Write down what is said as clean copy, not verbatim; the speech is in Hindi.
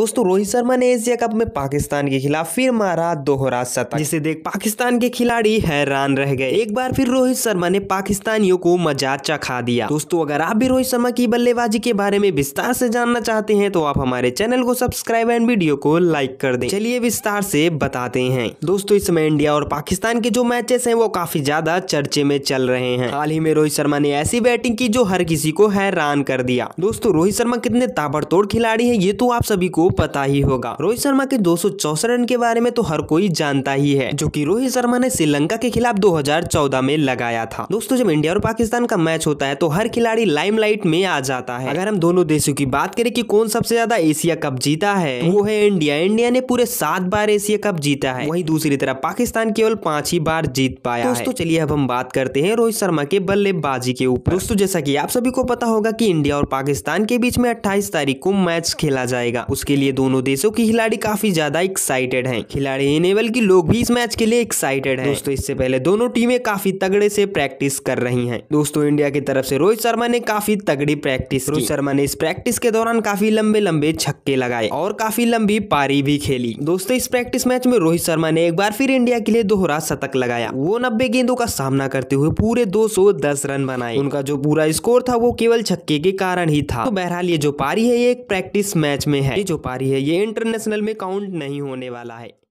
दोस्तों रोहित शर्मा ने एशिया कप में पाकिस्तान के खिलाफ फिर मारा दोहरा शतक, जिसे देख पाकिस्तान के खिलाड़ी हैरान रह गए। एक बार फिर रोहित शर्मा ने पाकिस्तानियों को मजाक चखा दिया। दोस्तों अगर आप भी रोहित शर्मा की बल्लेबाजी के बारे में विस्तार से जानना चाहते हैं तो आप हमारे चैनल को सब्सक्राइब एंड वीडियो को लाइक कर दें। चलिए विस्तार से बताते हैं। दोस्तों इस समय इंडिया और पाकिस्तान के जो मैचेस हैं वो काफी ज्यादा चर्चे में चल रहे हैं। हाल ही में रोहित शर्मा ने ऐसी बैटिंग की जो हर किसी को हैरान कर दिया। दोस्तों रोहित शर्मा कितने ताबड़तोड़ खिलाड़ी है ये तो आप सभी को पता ही होगा। रोहित शर्मा के 264 रन के बारे में तो हर कोई जानता ही है, जो कि रोहित शर्मा ने श्रीलंका के खिलाफ 2014 में लगाया था। दोस्तों जब इंडिया और पाकिस्तान का मैच होता है तो हर खिलाड़ी लाइमलाइट में आ जाता है। अगर हम दोनों देशों की बात करें कि कौन सबसे ज्यादा एशिया कप जीता है वो है इंडिया। इंडिया ने पूरे 7 बार एशिया कप जीता है, वहीं दूसरी तरफ पाकिस्तान केवल 5 ही बार जीत पाया। दोस्तों चलिए अब हम बात करते हैं रोहित शर्मा के बल्लेबाजी के ऊपर। दोस्तों जैसा कि आप सभी को पता होगा कि इंडिया और पाकिस्तान के बीच में 28 तारीख को मैच खेला जाएगा। उसके लिए दोनों देशों के खिलाड़ी काफी ज्यादा एक्साइटेड हैं। खिलाड़ी ही नहीं बल्कि लोग भी इस मैच के लिए एक्साइटेड हैं। दोस्तों इससे पहले दोनों टीमें काफी तगड़े से प्रैक्टिस कर रही हैं। दोस्तों इंडिया की तरफ से रोहित शर्मा ने काफी तगड़ी प्रैक्टिस की। रोहित शर्मा ने इस प्रैक्टिस के दौरान काफी लंबे छक्के लगाए और काफी लंबी पारी भी खेली। दोस्तों इस प्रैक्टिस मैच में रोहित शर्मा ने एक बार फिर इंडिया के लिए दोहरा शतक लगाया। वो 90 गेंदों का सामना करते हुए पूरे 210 रन बनाए। उनका जो पूरा स्कोर था वो केवल छक्के के कारण ही था। तो बहरहाल ये जो पारी है ये एक प्रैक्टिस मैच में है। जो पारी है ये इंटरनेशनल में काउंट नहीं होने वाला है।